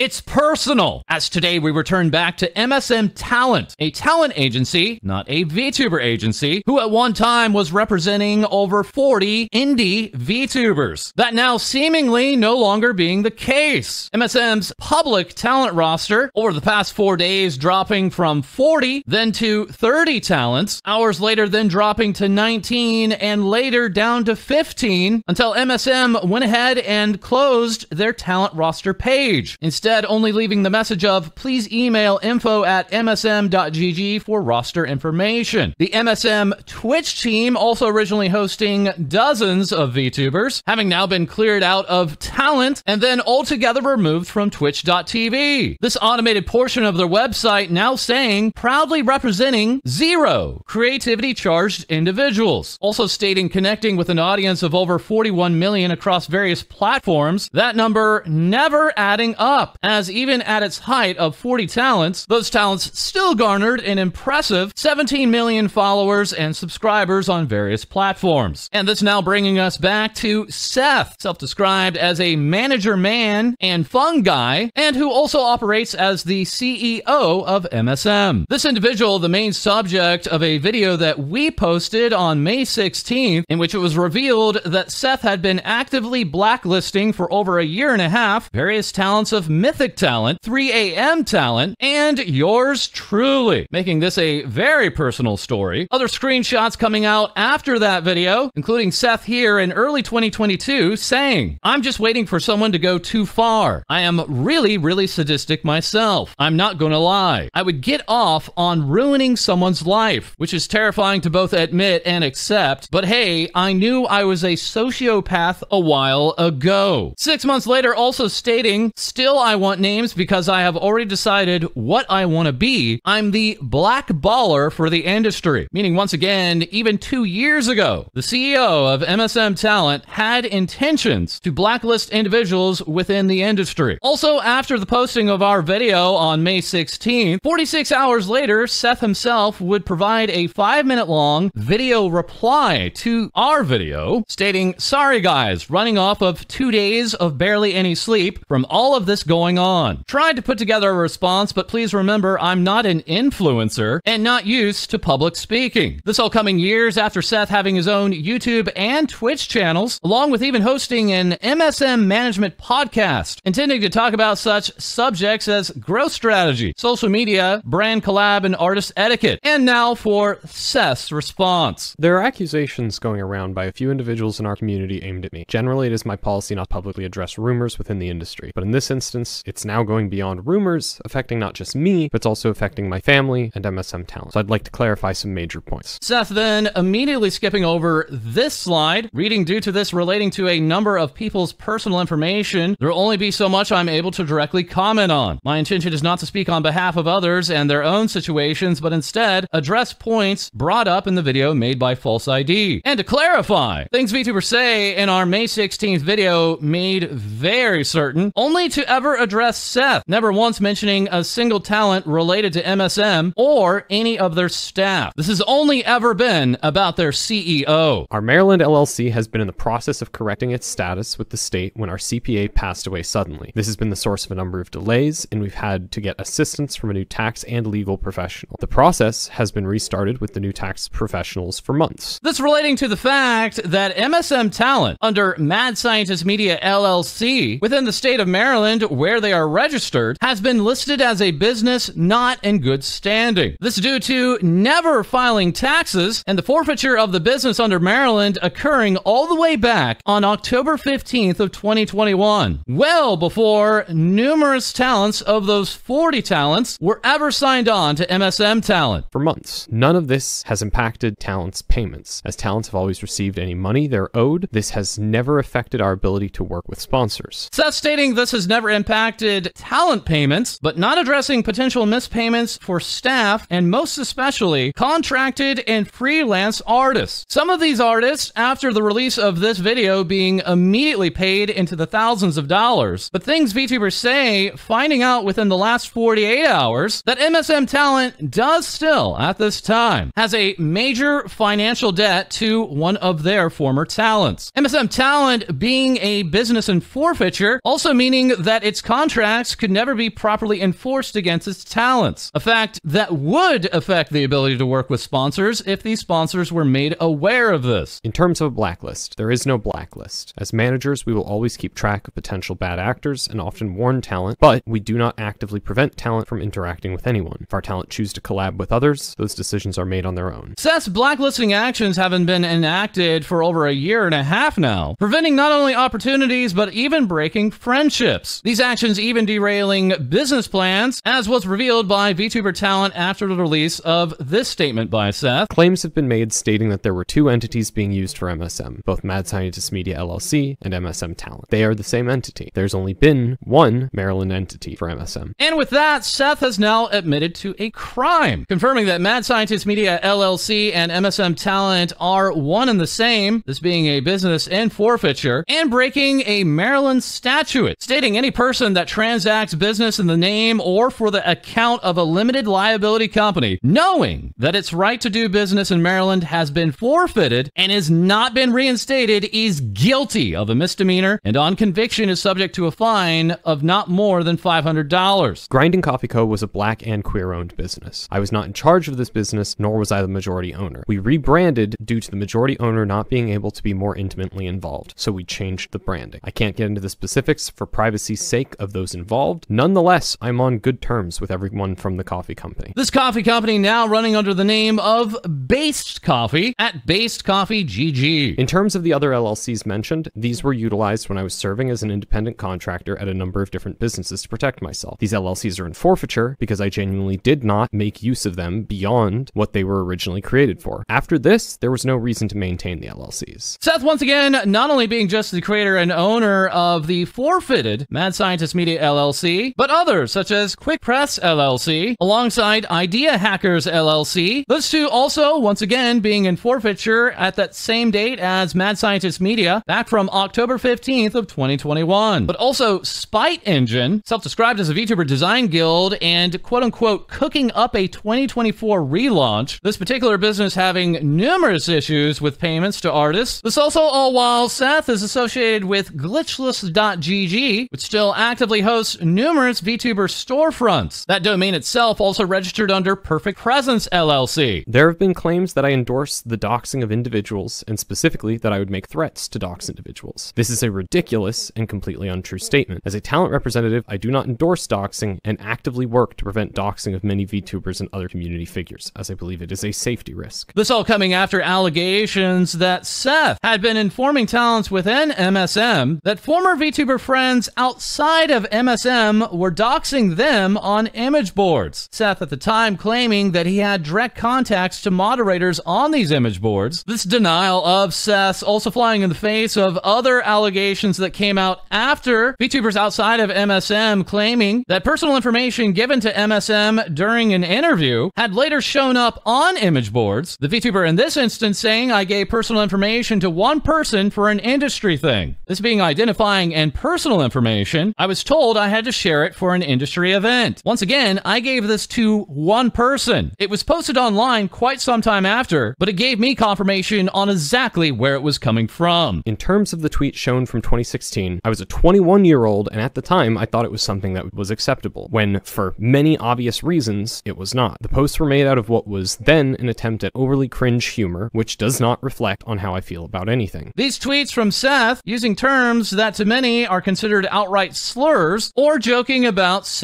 It's personal, as today we return back to MSM Talent, a talent agency, not a VTuber agency, who at one time was representing over 40 indie VTubers. That now seemingly no longer being the case. MSM's public talent roster over the past 4 days dropping from 40, then to 30 talents, hours later then dropping to 19, and later down to 15, until MSM went ahead and closed their talent roster page. Instead, only leaving the message of, please email info@msm.gg for roster information. The MSM Twitch team also originally hosting dozens of VTubers, having now been cleared out of talent and then altogether removed from twitch.tv. This automated portion of their website now saying, proudly representing zero creativity charged individuals. Also stating connecting with an audience of over 41 million across various platforms, that number never adding up, as even at its height of 40 talents, those talents still garnered an impressive 17 million followers and subscribers on various platforms. And this now bringing us back to Seth, self-described as a manager man and fun guy, and who also operates as the CEO of MSM. This individual, the main subject of a video that we posted on May 16th, in which it was revealed that Seth had been actively blacklisting for over a year and a half various talents of Mythic Talent, 3AM Talent, and yours truly, making this a very personal story. Other screenshots coming out after that video, including Seth here in early 2022, saying, I'm just waiting for someone to go too far. I am really, really sadistic myself. I'm not gonna lie. I would get off on ruining someone's life, which is terrifying to both admit and accept, but hey, I knew I was a sociopath a while ago. 6 months later, also stating, still, I want names because I have already decided what I want to be. I'm the black baller for the industry. Meaning, once again, even 2 years ago, the CEO of MSM Talent had intentions to blacklist individuals within the industry. Also, after the posting of our video on May 16th, 46 hours later, Seth himself would provide a 5-minute-long video reply to our video, stating, sorry guys, running off of 2 days of barely any sleep from all of this going on. Tried to put together a response, but please remember I'm not an influencer and not used to public speaking. This all coming years after Seth having his own YouTube and Twitch channels, along with even hosting an MSM management podcast, intending to talk about such subjects as growth strategy, social media, brand collab, and artist etiquette. And now for Seth's response. There are accusations going around by a few individuals in our community aimed at me. Generally, it is my policy not to publicly address rumors within the industry, but in this instance, it's now going beyond rumors, affecting not just me, but it's also affecting my family and MSM Talent. So I'd like to clarify some major points. Seth then immediately skipping over this slide, reading, due to this relating to a number of people's personal information, there will only be so much I'm able to directly comment on. My intention is not to speak on behalf of others and their own situations, but instead address points brought up in the video made by False ID. And to clarify, things VTubers say in our May 16th video made very certain, only to ever address Seth, never once mentioning a single talent related to MSM or any of their staff. This has only ever been about their CEO. Our Maryland LLC has been in the process of correcting its status with the state when our CPA passed away suddenly. This has been the source of a number of delays, and we've had to get assistance from a new tax and legal professional. The process has been restarted with the new tax professionals for months. This relating to the fact that MSM Talent, under Mad Scientist Media LLC, within the state of Maryland, where they are registered, has been listed as a business not in good standing. This is due to never filing taxes and the forfeiture of the business under Maryland occurring all the way back on October 15th of 2021, well before numerous talents of those 40 talents were ever signed on to MSM Talent. For months, none of this has impacted talents' payments, as talents have always received any money they're owed. This has never affected our ability to work with sponsors. Seth stating this has never impacted talent payments, but not addressing potential mispayments for staff and most especially contracted and freelance artists. Some of these artists, after the release of this video, being immediately paid into the thousands of dollars, but things VTubers say, finding out within the last 48 hours that MSM Talent does still, at this time, has a major financial debt to one of their former talents. MSM Talent being a business in forfeiture, also meaning that its contracts could never be properly enforced against its talents, a fact that would affect the ability to work with sponsors if these sponsors were made aware of this. In terms of a blacklist, there is no blacklist. As managers, we will always keep track of potential bad actors and often warn talent, but we do not actively prevent talent from interacting with anyone. If our talent choose to collab with others, those decisions are made on their own. Seth's blacklisting actions haven't been enacted for over a year and a half now, preventing not only opportunities, but even breaking friendships. These actions even derailing business plans, as was revealed by VTuber Talent after the release of this statement by Seth. Claims have been made stating that there were two entities being used for MSM, both Mad Scientist Media LLC and MSM Talent. They are the same entity. There's only been one Maryland entity for MSM. And with that, Seth has now admitted to a crime, confirming that Mad Scientist Media LLC and MSM Talent are one and the same, this being a business in forfeiture, and breaking a Maryland statute, stating any person that transacts business in the name or for the account of a limited liability company, knowing that its right to do business in Maryland has been forfeited and has not been reinstated, is guilty of a misdemeanor, and on conviction is subject to a fine of not more than $500. Grinding Coffee Co. was a black and queer-owned business. I was not in charge of this business, nor was I the majority owner. We rebranded due to the majority owner not being able to be more intimately involved, so we changed the branding. I can't get into the specifics for privacy's sake of those involved. Nonetheless, I'm on good terms with everyone from the coffee company. This coffee company now running under the name of Based Coffee at Based Coffee GG. In terms of the other LLCs mentioned, these were utilized when I was serving as an independent contractor at a number of different businesses to protect myself. These LLCs are in forfeiture because I genuinely did not make use of them beyond what they were originally created for. After this, there was no reason to maintain the LLCs. Seth, once again, not only being just the creator and owner of the forfeited Mad Scientist Media LLC, but others such as Quick Press LLC, alongside Idea Hackers LLC. Those two also, once again, being in forfeiture at that same date as Mad Scientist Media, back from October 15th of 2021. But also Spite Engine, self-described as a VTuber design guild and quote-unquote cooking up a 2024 relaunch, this particular business having numerous issues with payments to artists. This also all while Seth is associated with glitchless.gg, which still actively hosts numerous VTuber storefronts. That domain itself also registered under Perfect Presence LLC. There have been claims that I endorse the doxing of individuals, and specifically that I would make threats to dox individuals. This is a ridiculous and completely untrue statement. As a talent representative, I do not endorse doxing and actively work to prevent doxing of many VTubers and other community figures, as I believe it is a safety risk. This all coming after allegations that Seth had been informing talents within MSM that former VTuber friends outside of MSM were doxing them on image boards. Seth at the time claiming that he had direct contacts to moderators on these image boards. This denial of Seth's also flying in the face of other allegations that came out after VTubers outside of MSM claiming that personal information given to MSM during an interview had later shown up on image boards. The VTuber in this instance saying, "I gave personal information to one person for an industry thing. This being identifying and personal information. I was told I had to share it for an industry event. Once again, I gave this to one person. It was posted online quite some time after, but it gave me confirmation on exactly where it was coming from." In terms of the tweet shown from 2016, I was a 21-year-old, and at the time, I thought it was something that was acceptable, when, for many obvious reasons, it was not. The posts were made out of what was then an attempt at overly cringe humor, which does not reflect on how I feel about anything. These tweets from Seth, using terms that to many are considered outright slurs, or joking about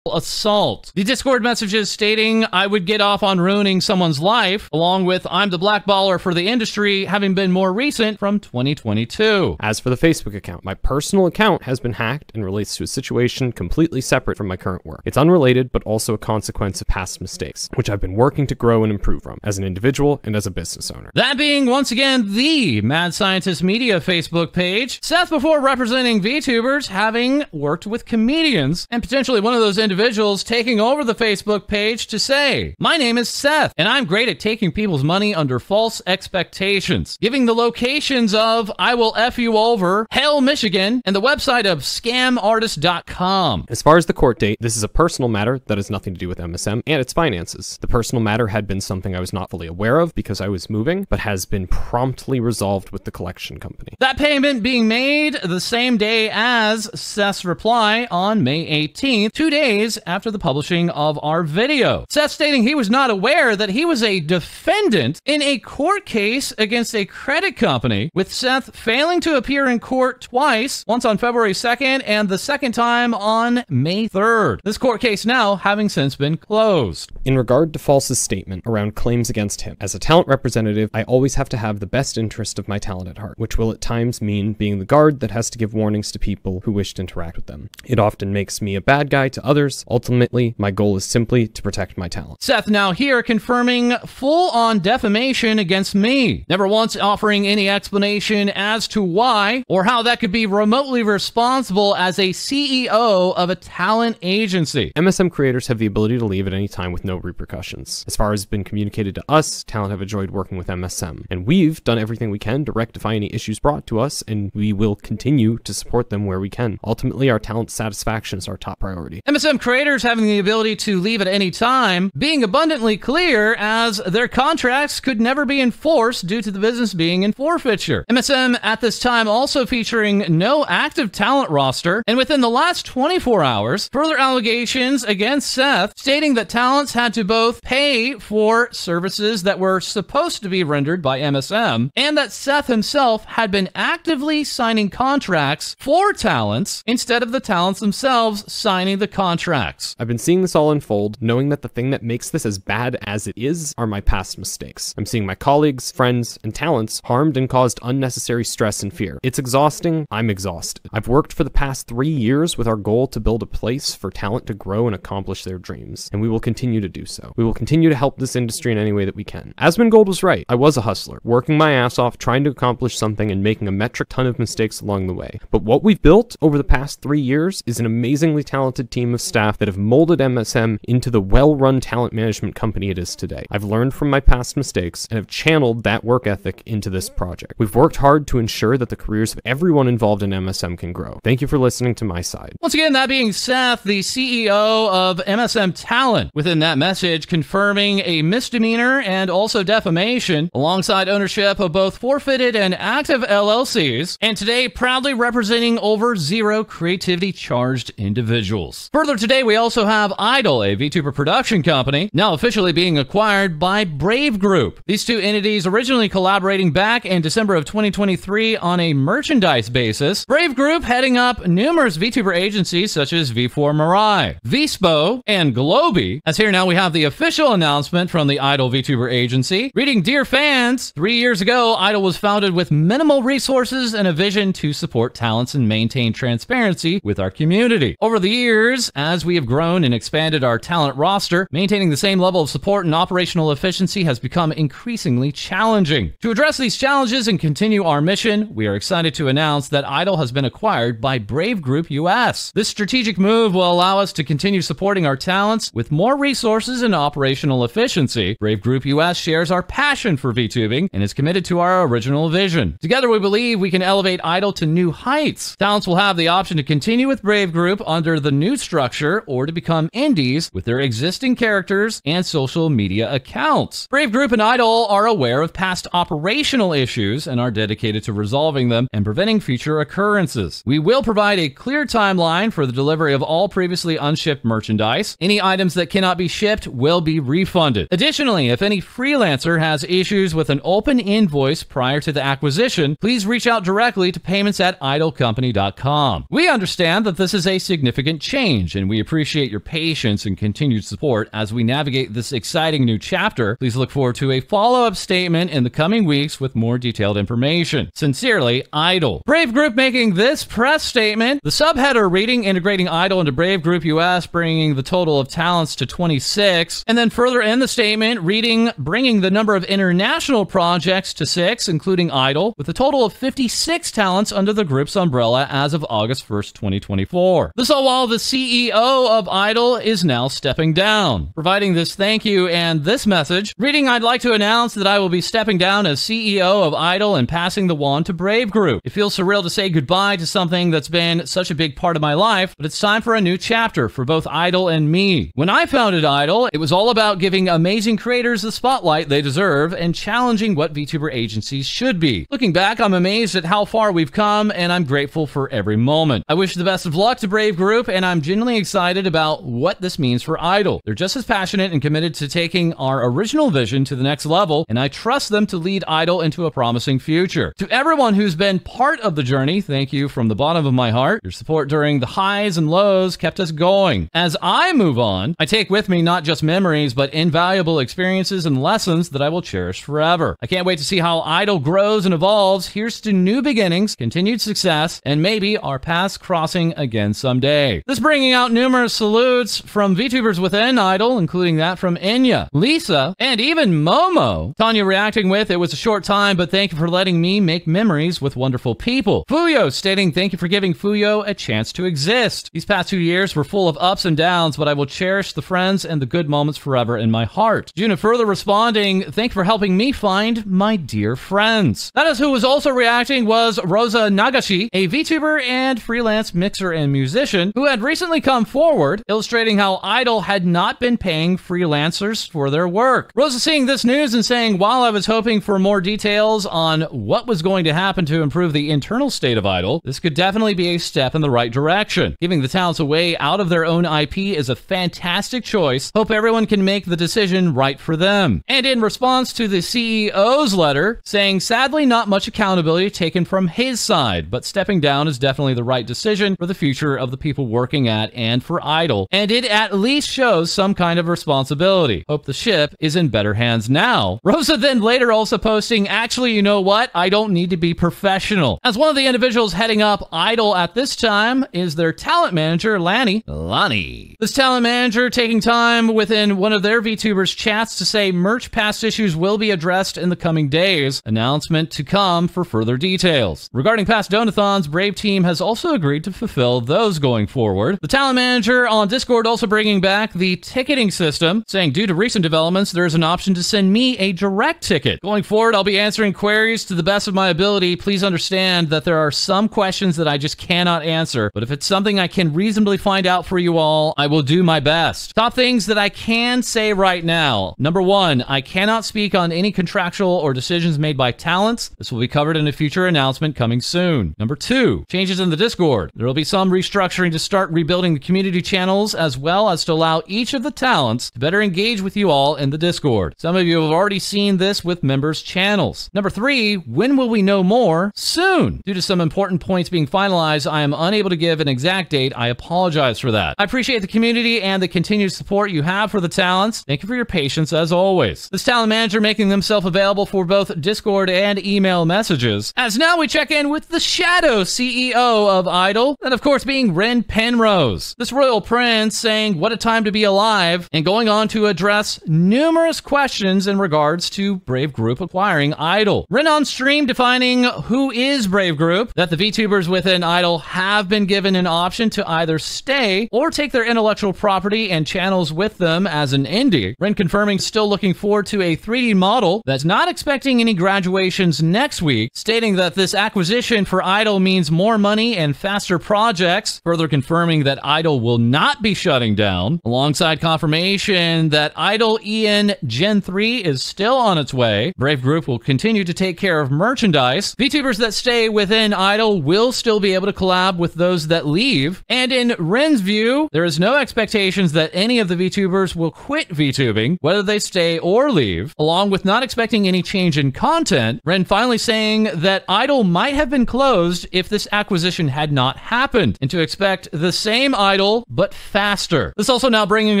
assault. The Discord messages stating, "I would get off on ruining someone's life," along with "I'm the blackballer for the industry," having been more recent from 2022. As for the Facebook account, my personal account has been hacked and relates to a situation completely separate from my current work. It's unrelated, but also a consequence of past mistakes, which I've been working to grow and improve from, as an individual and as a business owner. That being, once again, the Mad Scientist Media Facebook page. Seth, before representing VTubers, having worked with comedians, and potentially one of those individuals individuals taking over the Facebook page to say, "My name is Seth, and I'm great at taking people's money under false expectations," giving the locations of "I Will F You Over," Hale, Michigan, and the website of scamartist.com. As far as the court date, this is a personal matter that has nothing to do with MSM and its finances. The personal matter had been something I was not fully aware of because I was moving, but has been promptly resolved with the collection company. That payment being made the same day as Seth's reply on May 18th, 2 days after the publishing of our video. Seth stating he was not aware that he was a defendant in a court case against a credit company, with Seth failing to appear in court twice, once on February 2nd and the second time on May 3rd. This court case now having since been closed. In regard to False's statement around claims against him, as a talent representative, I always have to have the best interest of my talent at heart, which will at times mean being the guard that has to give warnings to people who wish to interact with them. It often makes me a bad guy to others. Ultimately, my goal is simply to protect my talent. Seth now here confirming full-on defamation against me, never once offering any explanation as to why or how that could be remotely responsible as a CEO of a talent agency. MSM creators have the ability to leave at any time with no repercussions. As far as has been communicated to us, talent have enjoyed working with MSM, and we've done everything we can to rectify any issues brought to us, and we will continue to support them where we can. Ultimately, our talent satisfaction is our top priority. MSM creators having the ability to leave at any time, being abundantly clear as their contracts could never be enforced due to the business being in forfeiture. MSM at this time also featuring no active talent roster, and within the last 24 hours, further allegations against Seth stating that talents had to both pay for services that were supposed to be rendered by MSM, and that Seth himself had been actively signing contracts for talents instead of the talents themselves signing the contracts. I've been seeing this all unfold, knowing that the thing that makes this as bad as it is are my past mistakes. I'm seeing my colleagues, friends, and talents harmed and caused unnecessary stress and fear. It's exhausting. I'm exhausted. I've worked for the past 3 years with our goal to build a place for talent to grow and accomplish their dreams, and we will continue to do so. We will continue to help this industry in any way that we can. Asmund Gold was right. I was a hustler, working my ass off, trying to accomplish something and making a metric ton of mistakes along the way. But what we've built over the past 3 years is an amazingly talented team of staff that have molded MSM into the well-run talent management company it is today. I've learned from my past mistakes and have channeled that work ethic into this project. We've worked hard to ensure that the careers of everyone involved in MSM can grow. Thank you for listening to my side. Once again, that being Seth, the CEO of MSM Talent, within that message confirming a misdemeanor and also defamation alongside ownership of both forfeited and active LLCs, and today proudly representing over 0 creativity charged individuals. Further today, we also have Idol, a VTuber production company, now officially being acquired by Brave Group. These two entities originally collaborating back in December of 2023 on a merchandise basis. Brave Group heading up numerous VTuber agencies such as V4 Mirai, VSPO, and Globi, as here now we have the official announcement from the Idol VTuber agency. Reading, "Dear fans, 3 years ago, Idol was founded with minimal resources and a vision to support talents and maintain transparency with our community. Over the years, as we have grown and expanded our talent roster, maintaining the same level of support and operational efficiency has become increasingly challenging. To address these challenges and continue our mission, we are excited to announce that Idol has been acquired by Brave Group US. This strategic move will allow us to continue supporting our talents with more resources and operational efficiency. Brave Group US shares our passion for VTubing and is committed to our original vision. Together, we believe we can elevate Idol to new heights. Talents will have the option to continue with Brave Group under the new structure or to become indies with their existing characters and social media accounts. Brave Group and Idol are aware of past operational issues and are dedicated to resolving them and preventing future occurrences. We will provide a clear timeline for the delivery of all previously unshipped merchandise. Any items that cannot be shipped will be refunded. Additionally, if any freelancer has issues with an open invoice prior to the acquisition, please reach out directly to payments@idolcompany.com. We understand that this is a significant change, and we appreciate your patience and continued support as we navigate this exciting new chapter. Please look forward to a follow-up statement in the coming weeks with more detailed information. Sincerely, Idol." Brave Group making this press statement. The subheader reading, "Integrating Idol into Brave Group US, bringing the total of talents to 26. And then further in the statement, reading, "Bringing the number of international projects to 6, including Idol, with a total of 56 talents under the group's umbrella as of August 1st, 2024. This all while the CEO CEO of Idol is now stepping down. Providing this thank you and this message, reading, I'd like to announce that I will be stepping down as CEO of Idol and passing the wand to Brave Group. It feels surreal to say goodbye to something that's been such a big part of my life, but it's time for a new chapter for both Idol and me. When I founded Idol, it was all about giving amazing creators the spotlight they deserve and challenging what VTuber agencies should be. Looking back, I'm amazed at how far we've come, and I'm grateful for every moment. I wish the best of luck to Brave Group, and I'm genuinely excited about what this means for Idol. They're just as passionate and committed to taking our original vision to the next level, and I trust them to lead Idol into a promising future. To everyone who's been part of the journey, thank you from the bottom of my heart. Your support during the highs and lows kept us going. As I move on, I take with me not just memories, but invaluable experiences and lessons that I will cherish forever. I can't wait to see how Idol grows and evolves. Here's to new beginnings, continued success, and maybe our paths crossing again someday. This bringing out numerous salutes from VTubers within Idol, including that from Enya, Lisa, and even Momo. Tonya reacting with, it was a short time, but thank you for letting me make memories with wonderful people. Fuyo stating, thank you for giving Fuyo a chance to exist. These past 2 years were full of ups and downs, but I will cherish the friends and the good moments forever in my heart. Juna further responding, thank you for helping me find my dear friends. That is who was also reacting was Rosa Nagashi, a VTuber and freelance mixer and musician who had recently come forward, illustrating how Idol had not been paying freelancers for their work. Rosa seeing this news and saying, while I was hoping for more details on what was going to happen to improve the internal state of Idol, this could definitely be a step in the right direction. Giving the talents a way out of their own IP is a fantastic choice. Hope everyone can make the decision right for them. And in response to the CEO's letter, saying, sadly, not much accountability taken from his side, but stepping down is definitely the right decision for the future of the people working at and for Idol, and it at least shows some kind of responsibility. Hope the ship is in better hands now. Rosa then later also posting, actually, you know what? I don't need to be professional. As one of the individuals heading up Idol at this time is their talent manager, Lonnie. This talent manager taking time within one of their VTubers chats to say merch past issues will be addressed in the coming days. Announcement to come for further details. Regarding past donathons, Brave Team has also agreed to fulfill those going forward. The talent manager on Discord also bringing back the ticketing system, saying due to recent developments, there is an option to send me a direct ticket. Going forward, I'll be answering queries to the best of my ability. Please understand that there are some questions that I just cannot answer, but if it's something I can reasonably find out for you all, I will do my best. Top things that I can say right now. Number 1, I cannot speak on any contractual or decisions made by talents. This will be covered in a future announcement coming soon. Number 2, changes in the Discord. There will be some restructuring to start rebuilding the community channels, as well as to allow each of the talents to better engage with you all in the Discord. Some of you have already seen this with members' channels. Number 3, when will we know more? Soon. Due to some important points being finalized, I am unable to give an exact date. I apologize for that. I appreciate the community and the continued support you have for the talents. Thank you for your patience as always. This talent manager making themselves available for both Discord and email messages. As now we check in with the shadow CEO of Idol, and of course being Ren Penrose. This royal prince saying, what a time to be alive, and going on to address numerous questions in regards to Brave Group acquiring Idol. Ren on stream defining who is Brave Group, that the VTubers within Idol have been given an option to either stay or take their intellectual property and channels with them as an indie. Ren confirming still looking forward to a 3D model that's not expecting any graduations next week, stating that this acquisition for Idol means more money and faster projects, further confirming that Idol will not be shutting down, alongside confirmation that Idol EN Gen 3 is still on its way. Brave Group will continue to take care of merchandise. VTubers that stay within Idol will still be able to collab with those that leave, and in Ren's view, there is no expectations that any of the VTubers will quit VTubing, whether they stay or leave, along with not expecting any change in content. Ren finally saying that Idol might have been closed if this acquisition had not happened, and to expect the same Idol, but faster. This also now bringing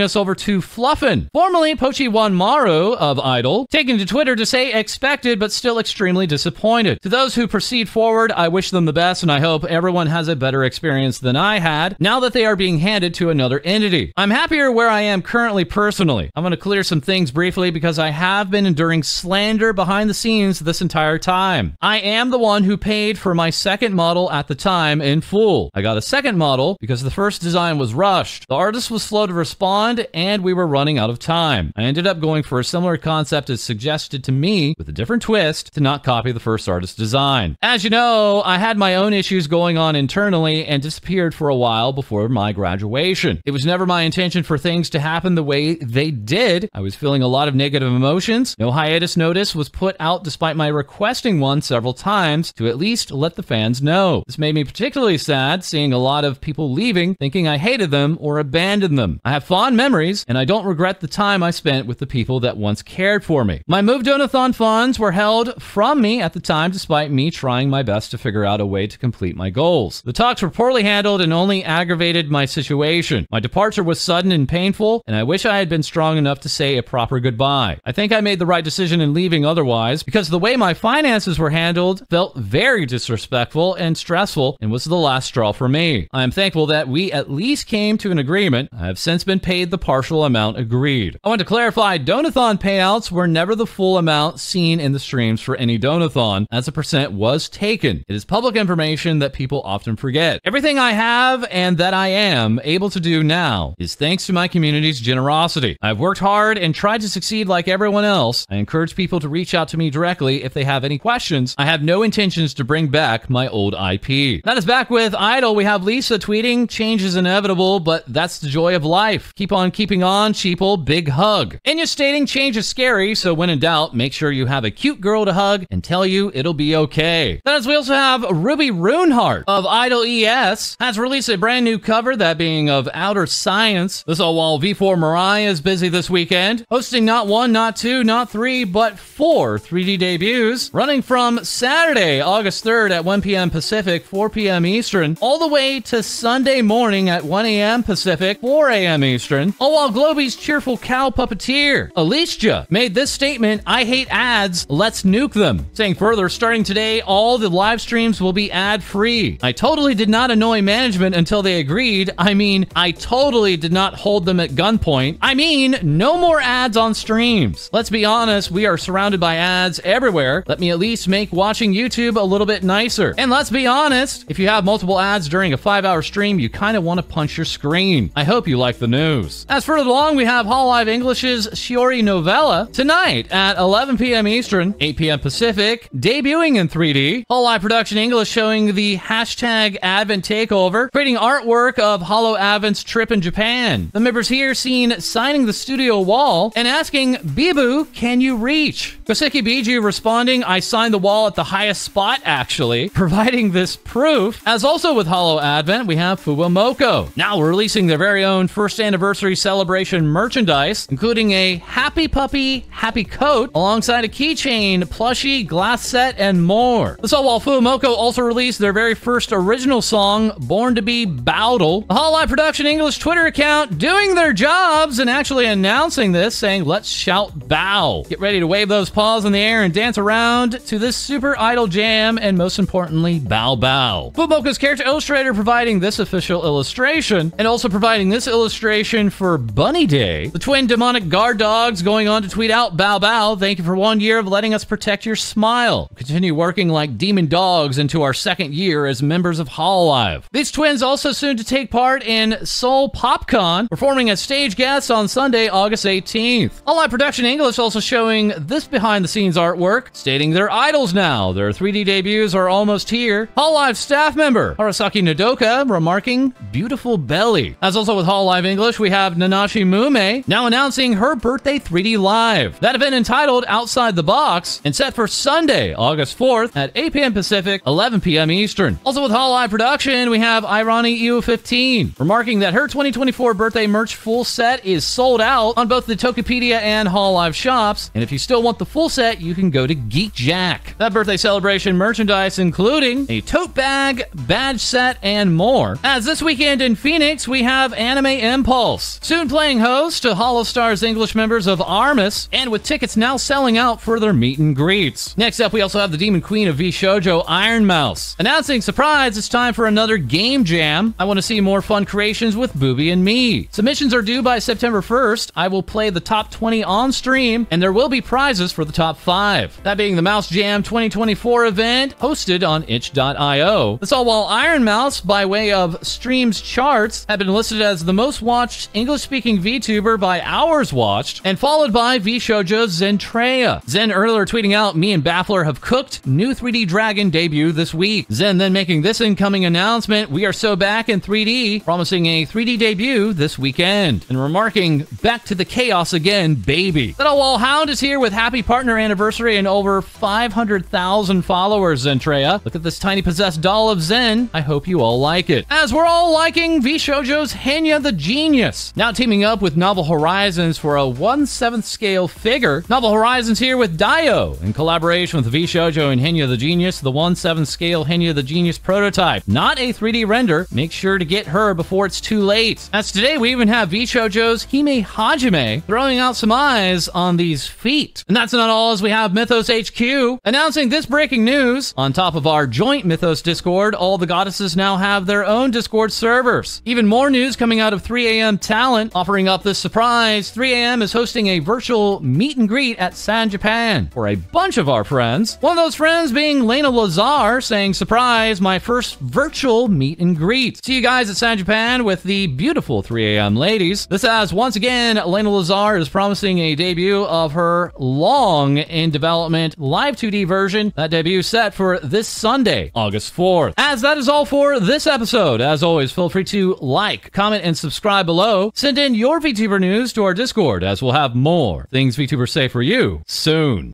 us over to Fluffin, formerly Pochi Wanmaru of Idol, taking to Twitter to say expected, but still extremely disappointed. To those who proceed forward, I wish them the best, and I hope everyone has a better experience than I had, now that they are being handed to another entity. I'm happier where I am currently personally. I'm going to clear some things briefly because I have been enduring slander behind the scenes this entire time. I am the one who paid for my second model at the time in full. I got a second model because the first design deadline was rushed. The artist was slow to respond, and we were running out of time. I ended up going for a similar concept as suggested to me, with a different twist, to not copy the first artist's design. As you know, I had my own issues going on internally and disappeared for a while before my graduation. It was never my intention for things to happen the way they did. I was feeling a lot of negative emotions. No hiatus notice was put out despite my requesting one several times to at least let the fans know. This made me particularly sad, seeing a lot of people leaving, thinking I hated them or abandoned them. I have fond memories, and I don't regret the time I spent with the people that once cared for me. My Move Donathon funds were held from me at the time, despite me trying my best to figure out a way to complete my goals. The talks were poorly handled and only aggravated my situation. My departure was sudden and painful, and I wish I had been strong enough to say a proper goodbye. I think I made the right decision in leaving otherwise, because the way my finances were handled felt very disrespectful and stressful, and was the last straw for me. I am thankful that we at least came to an agreement. I have since been paid the partial amount agreed. I want to clarify, Donathon payouts were never the full amount seen in the streams for any Donathon, as a percent was taken. It is public information that people often forget. Everything I have and that I am able to do now is thanks to my community's generosity. I've worked hard and tried to succeed like everyone else. I encourage people to reach out to me directly if they have any questions. I have no intentions to bring back my old IP. That is back with Idol. We have Lisa tweeting, change is inevitable, but that's the joy of life. Keep on keeping on, sheeple. Big hug. Enya stating, change is scary, so when in doubt, make sure you have a cute girl to hug and tell you it'll be okay. That is, we also have Ruby Runeheart of Idol ES has released a brand new cover, that being of Outer Science. This all while V4 Mirai is busy this weekend, hosting not one, not two, not three, but four 3D debuts, running from Saturday, August 3rd at 1 p.m. Pacific, 4 p.m. Eastern, all the way to Sunday morning at 1 a.m. Pacific, 4 a.m. Eastern, all while Globey's cheerful cow puppeteer, Alicia, made this statement, I hate ads, let's nuke them. Saying further, starting today, all the live streams will be ad-free. I totally did not annoy management until they agreed. I mean, I totally did not hold them at gunpoint. I mean, no more ads on streams. Let's be honest, we are surrounded by ads everywhere. Let me at least make watching YouTube a little bit nicer. And let's be honest, if you have multiple ads during a 5-hour stream, you kind of want to punch your screen. I hope you like the news. As further along, we have hololive English's Shiori Novella tonight at 11 p.m. Eastern, 8 p.m. Pacific, debuting in 3D. Hololive Production English showing the hashtag Advent Takeover, creating artwork of Holo Advent's trip in Japan. The members here seen signing the studio wall and asking, Bibu, can you reach? Koseki Biju responding, I signed the wall at the highest spot, actually, providing this proof. As also with Holo Advent, we have FUWAMOCO, now releasing their very own first anniversary celebration merchandise, including a happy puppy, happy coat, alongside a keychain, plushie, glass set, and more. This all while FUWAMOCO also released their very first original song, Born to Be Bowdle. The Hololive Production English Twitter account doing their jobs and actually announcing this, saying, let's shout bow. Get ready to wave those paws in the air and dance around to this super idol jam, and most importantly, bow bow. FUWAMOCO's character illustrator providing this official illustration, and also providing this illustration for Bunny Day. The twin demonic guard dogs going on to tweet out, bow bow, thank you for 1 year of letting us protect your smile. Continue working like demon dogs into our second year as members of hololive. These twins also soon to take part in Seoul PopCon, performing as stage guests on Sunday, August 18th. Hololive Production English also showing this behind the scenes artwork, stating they're idols now. Their 3D debuts are almost here. Hololive staff member Harasaki Nodoka remarking, beautiful belly. As also with Hololive English, we have Nanashi Mume now announcing her birthday 3D live. That event entitled Outside the Box and set for Sunday, August 4th at 8 p.m. Pacific, 11 p.m. Eastern. Also with Hololive Production, we have Irani EU15 remarking that her 2024 birthday merch full set is sold out on both the Tokopedia and Hololive shops, and if you still want the full set, you can go to Geek Jack. That birthday celebration merchandise including a tote bag, badge set, and more. As this weekend in Phoenix, we have Anime Impulse, soon playing host to HoloStar's English members of Armus, and with tickets now selling out for their meet and greets. Next up, we also have the Demon Queen of V Shoujo, ironmouse, announcing, surprise, it's time for another game jam. I want to see more fun creations with Booby and me. Submissions are due by September 1st. I will play the top 20 on stream, and there will be prizes for the top 5. That being the Mouse Jam 2024 event hosted on itch.io. That's all while Iron Mouse, by way of streams charts, have been listed as the most watched English-speaking VTuber by hours watched, and followed by V-shoujo Zentreya. Zen earlier tweeting out, "Me and Baffler have cooked. New 3D Dragon debut this week." Zen then making this incoming announcement, "We are so back in 3D," promising a 3D debut this weekend, and remarking, "Back to the chaos again, baby." Little Wallhound is here with happy partner anniversary and over 500,000 followers, Zentreya. Look at this tiny possessed doll of Zen. I hope you all like it. As we're all liking V-shoujo's Henya the Genius, now teaming up with Novel Horizons for a 1/7 scale figure. Novel Horizons here with Dio in collaboration with V-shoujo and Henya the Genius, the 1/7 scale Henya the Genius prototype. Not a 3D render. Make sure to get her before it's too late. As today, we even have V-shoujo's Hime Hajime throwing out some eyes on these feet. And that's not all, as we have Mythos HQ announcing this breaking news. On top of our joint Mythos Discord, all the goddesses now have their own Discord servers. Even more news coming out of 3AM Talent, offering up this surprise. 3AM is hosting a virtual meet and greet at San Japan for a bunch of our friends. One of those friends being Layna Lazar, saying, "Surprise, my first virtual meet and greet. See you guys at San Japan with the beautiful 3AM ladies." This as, once again, Layna Lazar is promising a debut of her long in development live 2D version. That debut set for this Sunday, August 4th. As that is all for this episode. As always, feel free to like, comment, and subscribe below. Send in your VTuber news to our Discord, as we'll have more things VTubers say for you soon.